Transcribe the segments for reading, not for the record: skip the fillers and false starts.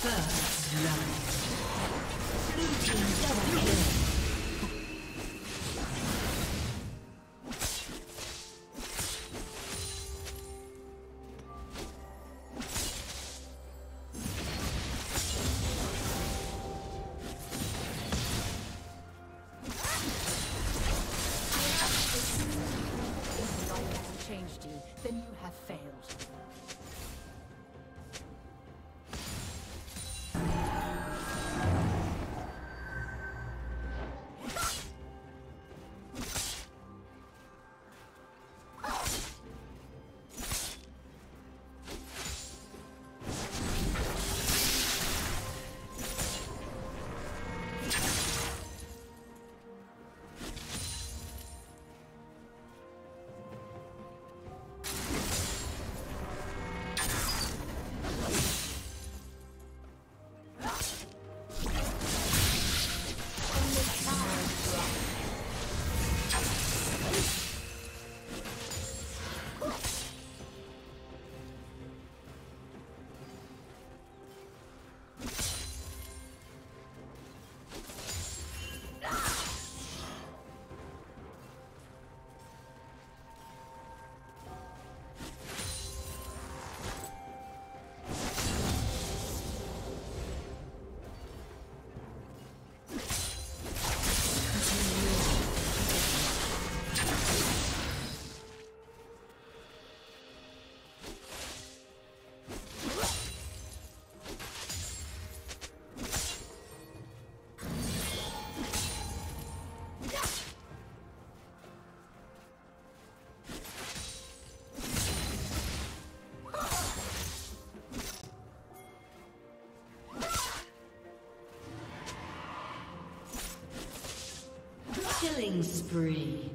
First love. Blue team double kill. Killing spree.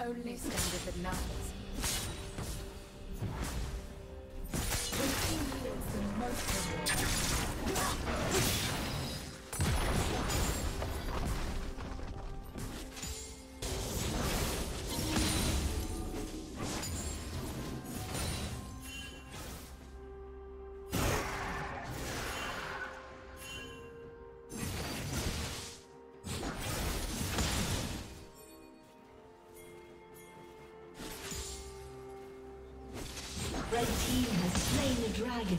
Only standard that matters. The team is the most important. Red team has slain the dragon.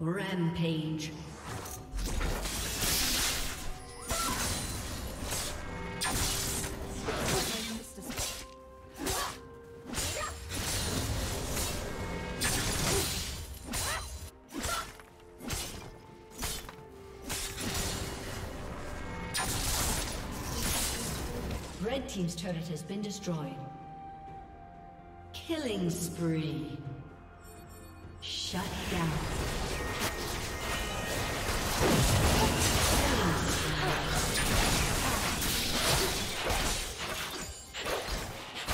Rampage. Red Team's turret has been destroyed. Killing spree. Shut down.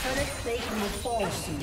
Turret plate will fall soon.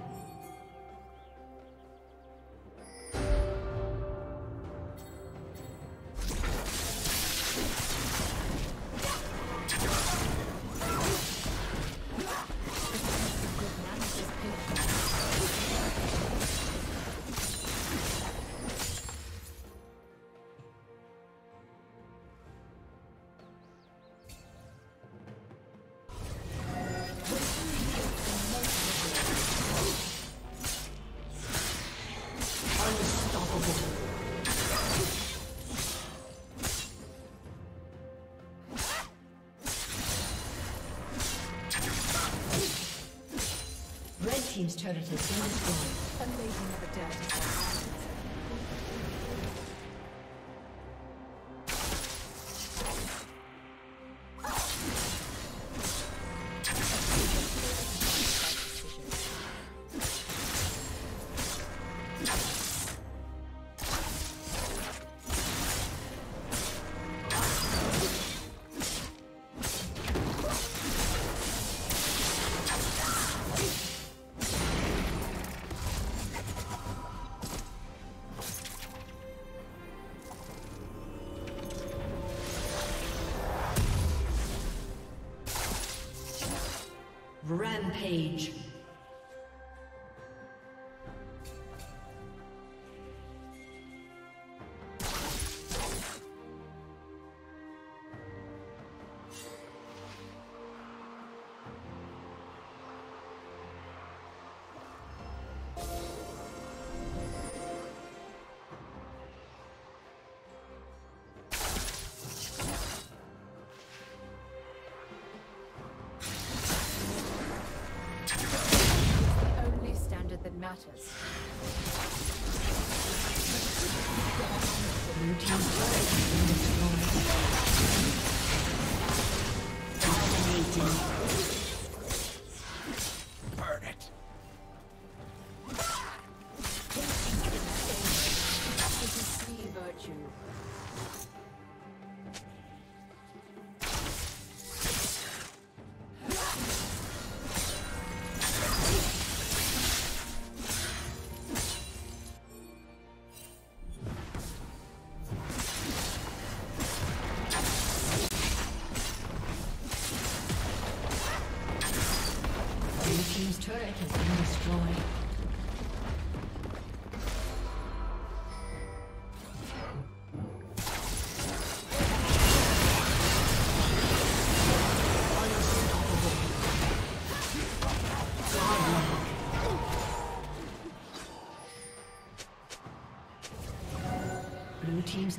Team's turret has been destroyed. Amazing of death. Rampage. Matters. Burn it. This is free virtue. Blue Team's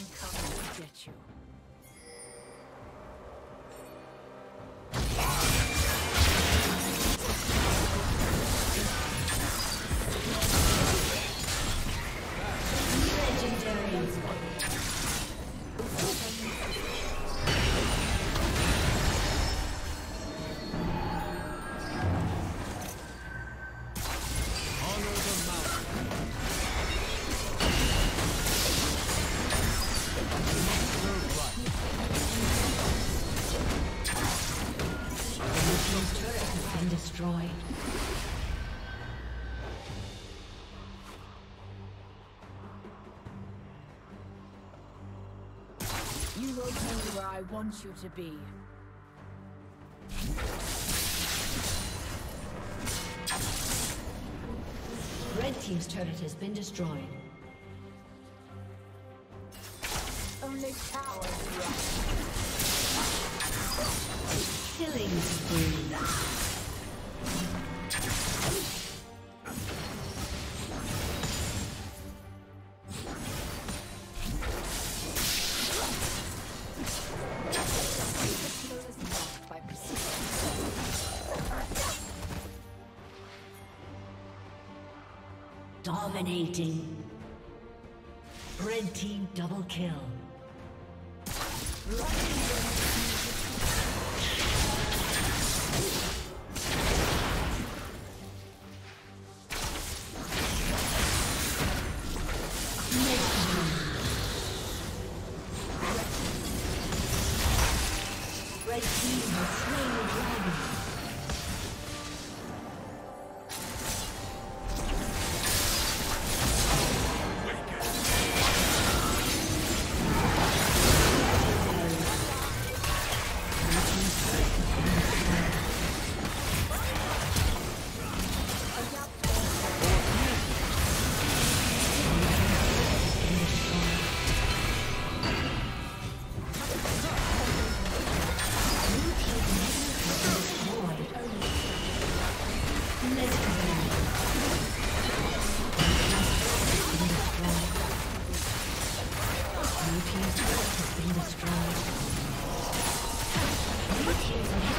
I'm coming to get you. You will be where I want you to be. Red team's turret has been destroyed. Only power left. Killing spree. Dominating. Red team double kill. Red team has slain the dragon. Blue team's turret has been destroyed. Blue team's